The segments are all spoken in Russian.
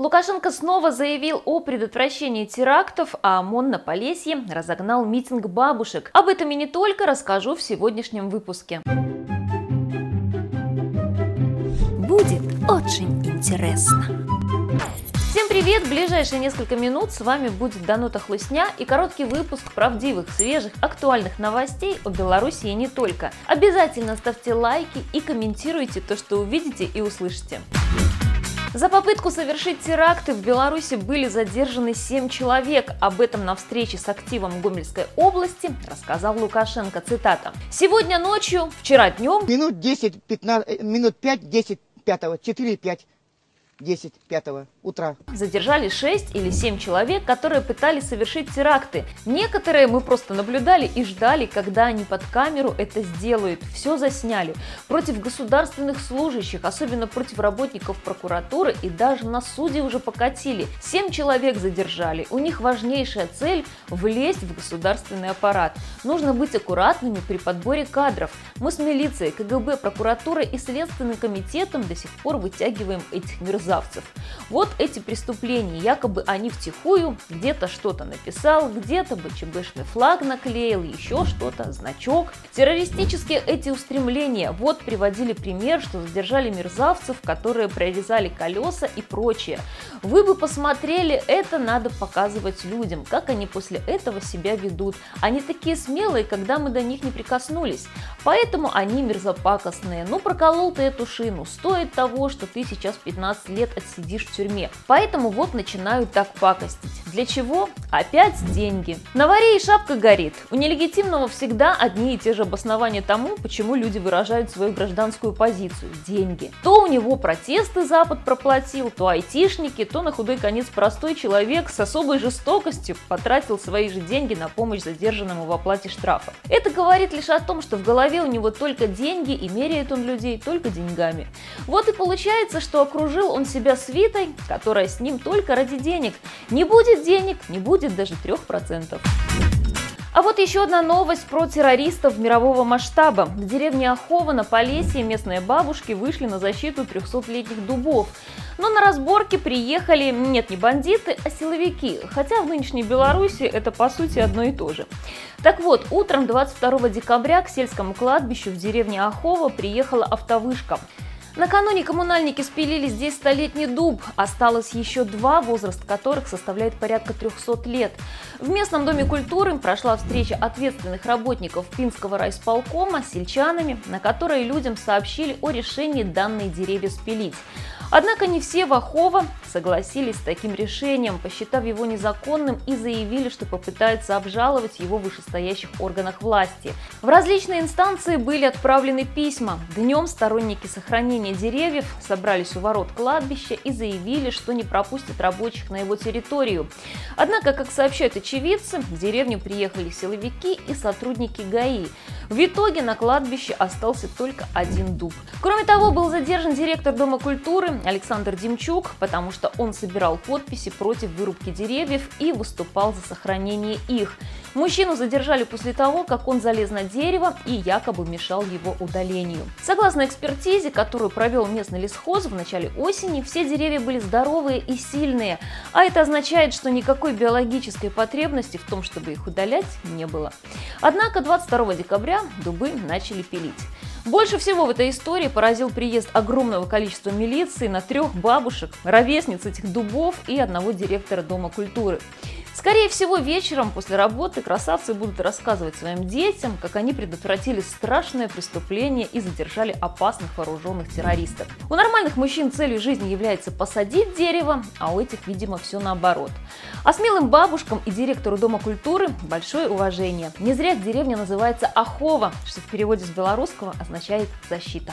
Лукашенко снова заявил о предотвращении терактов, а ОМОН на Полесье разогнал митинг бабушек. Об этом и не только расскажу в сегодняшнем выпуске. Будет очень интересно. Всем привет! В ближайшие несколько минут с вами будет Данута Хлусня и короткий выпуск правдивых, свежих, актуальных новостей о Беларуси и не только. Обязательно ставьте лайки и комментируйте то, что увидите и услышите. За попытку совершить теракты в Беларуси были задержаны 7 человек. Об этом на встрече с активом Гомельской области рассказал Лукашенко, цитата. «Сегодня ночью, вчера днем, минут 10-5 утра задержали 6 или 7 человек, которые пытались совершить теракты. Некоторые мы просто наблюдали и ждали, когда они под камеру это сделают. Все засняли. Против государственных служащих, особенно против работников прокуратуры и даже на суде уже покатили. 7 человек задержали. У них важнейшая цель – влезть в государственный аппарат. Нужно быть аккуратными при подборе кадров. Мы с милицией, КГБ, прокуратурой и Следственным комитетом до сих пор вытягиваем этих мерзавцев. Вот эти преступления, якобы они втихую, где-то что-то написал, где-то БЧБшный флаг наклеил, еще что-то, значок. Террористические эти устремления, вот приводили пример, что задержали мерзавцев, которые прорезали колеса и прочее. Вы бы посмотрели, это надо показывать людям, как они после этого себя ведут. Они такие смелые, когда мы до них не прикоснулись, поэтому они мерзопакостные. Ну проколол ты эту шину, стоит того, что ты сейчас 15 лет отсидишь в тюрьме. Поэтому вот начинают так пакостить. Для чего? Опять деньги. На варе и шапка горит. У нелегитимного всегда одни и те же обоснования тому, почему люди выражают свою гражданскую позицию. Деньги. То у него протесты Запад проплатил, то айтишники, то на худой конец простой человек с особой жестокостью потратил свои же деньги на помощь задержанному в оплате штрафа. Это говорит лишь о том, что в голове у него только деньги и меряет он людей только деньгами. Вот и получается, что окружил он себя свитой, которая с ним только ради денег. Не будет денег, не будет даже 3%. А вот еще одна новость про террористов мирового масштаба. В деревне Ахова на Полесье местные бабушки вышли на защиту 300-летних дубов. Но на разборки приехали, нет, не бандиты, а силовики, хотя в нынешней Беларуси это по сути одно и то же. Так вот, утром 22 декабря к сельскому кладбищу в деревне Ахова приехала автовышка. Накануне коммунальники спилили здесь 100-летний дуб, осталось еще два, возраст которых составляет порядка 300 лет. В местном доме культуры прошла встреча ответственных работников Пинского райсполкома с сельчанами, на которой людям сообщили о решении данные деревья спилить. Однако не все в Ахово согласились с таким решением, посчитав его незаконным, и заявили, что попытаются обжаловать его в вышестоящих органах власти. В различные инстанции были отправлены письма. Днем сторонники сохранения деревьев собрались у ворот кладбища и заявили, что не пропустят рабочих на его территорию. Однако, как сообщают очевидцы, в деревню приехали силовики и сотрудники ГАИ. В итоге на кладбище остался только один дуб. Кроме того, был задержан директор Дома культуры Александр Демчук, потому что он собирал подписи против вырубки деревьев и выступал за сохранение их. Мужчину задержали после того, как он залез на дерево и якобы мешал его удалению. Согласно экспертизе, которую провел местный лесхоз в начале осени, все деревья были здоровые и сильные, а это означает, что никакой биологической потребности в том, чтобы их удалять, не было. Однако 22 декабря дубы начали пилить. Больше всего в этой истории поразил приезд огромного количества милиции на 3 бабушек, ровесниц этих дубов и одного директора Дома культуры. Скорее всего, вечером после работы красавцы будут рассказывать своим детям, как они предотвратили страшное преступление и задержали опасных вооруженных террористов. У нормальных мужчин целью жизни является посадить дерево, а у этих, видимо, все наоборот. А смелым бабушкам и директору Дома культуры большое уважение. Не зря деревня называется Ахова, что в переводе с белорусского означает «защита».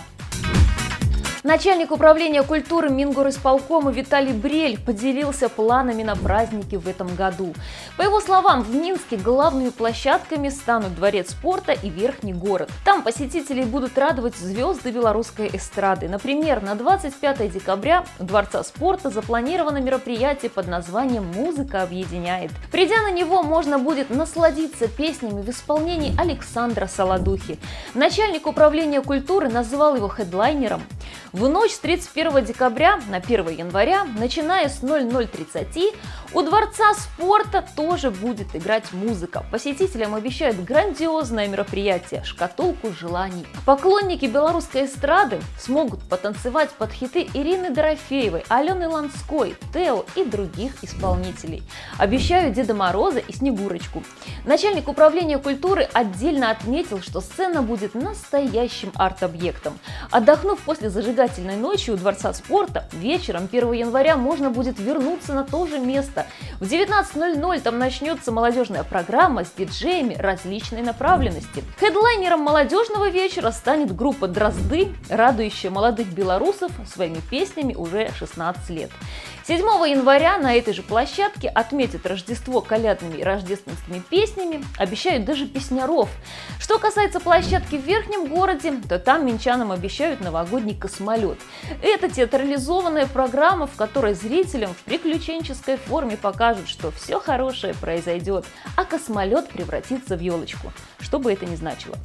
Начальник управления культуры Мингорисполкома Виталий Брель поделился планами на праздники в этом году. По его словам, в Минске главными площадками станут Дворец спорта и Верхний город. Там посетителей будут радовать звезды белорусской эстрады. Например, на 25 декабря у Дворца спорта запланировано мероприятие под названием «Музыка объединяет». Придя на него, можно будет насладиться песнями в исполнении Александра Солодухи. Начальник управления культуры назвал его хедлайнером. В ночь с 31 декабря на 1 января, начиная с 00:30, у Дворца спорта тоже будет играть музыка. Посетителям обещают грандиозное мероприятие – шкатулку желаний. Поклонники белорусской эстрады смогут потанцевать под хиты Ирины Дорофеевой, Алены Ланской, Тео и других исполнителей. Обещают Деда Мороза и Снегурочку. Начальник управления культуры отдельно отметил, что сцена будет настоящим арт-объектом. Отдохнув после зажигательной ночи у Дворца спорта, вечером 1 января можно будет вернуться на то же место. В 19:00 там начнется молодежная программа с диджеями различной направленности. Хедлайнером молодежного вечера станет группа «Дрозды», радующая молодых белорусов своими песнями уже 16 лет. 7 января на этой же площадке отметят Рождество колядными и рождественскими песнями, обещают даже песняров. Что касается площадки в Верхнем городе, то там минчанам обещают новогодний космолет. Это театрализованная программа, в которой зрителям в приключенческой форме покажут, что все хорошее произойдет, а космолет превратится в елочку, что бы это ни значило.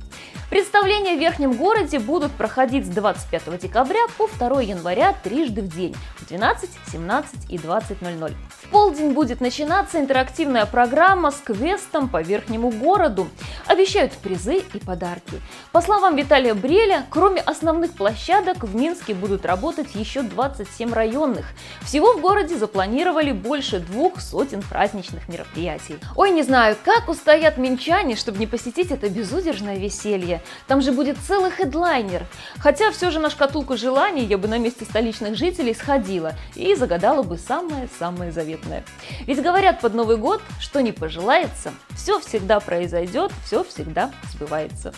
Представления в Верхнем городе будут проходить с 25 декабря по 2 января трижды в день в 12, 17 и 20:00. В полдень будет начинаться интерактивная программа с квестом по Верхнему городу. Обещают призы и подарки. По словам Виталия Бреля, кроме основных площадок в Минске будут работать еще 27 районных. Всего в городе запланировали больше 200 праздничных мероприятий. Ой, не знаю, как устоят минчане, чтобы не посетить это безудержное веселье. Там же будет целый хедлайнер. Хотя все же на шкатулку желаний я бы на месте столичных жителей сходила и загадала бы самое-самое заветное. Ведь говорят под Новый год, что не пожелается, все всегда произойдет, все всегда сбывается.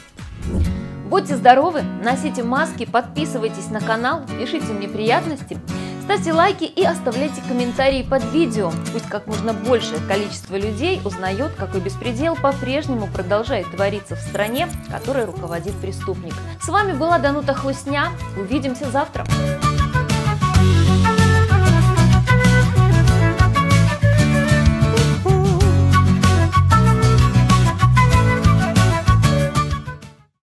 Будьте здоровы, носите маски, подписывайтесь на канал, пишите мне приятности, ставьте лайки и оставляйте комментарии под видео. Пусть как можно большее количество людей узнает, какой беспредел по-прежнему продолжает твориться в стране, которой руководит преступник. С вами была Данута Хлусня. Увидимся завтра.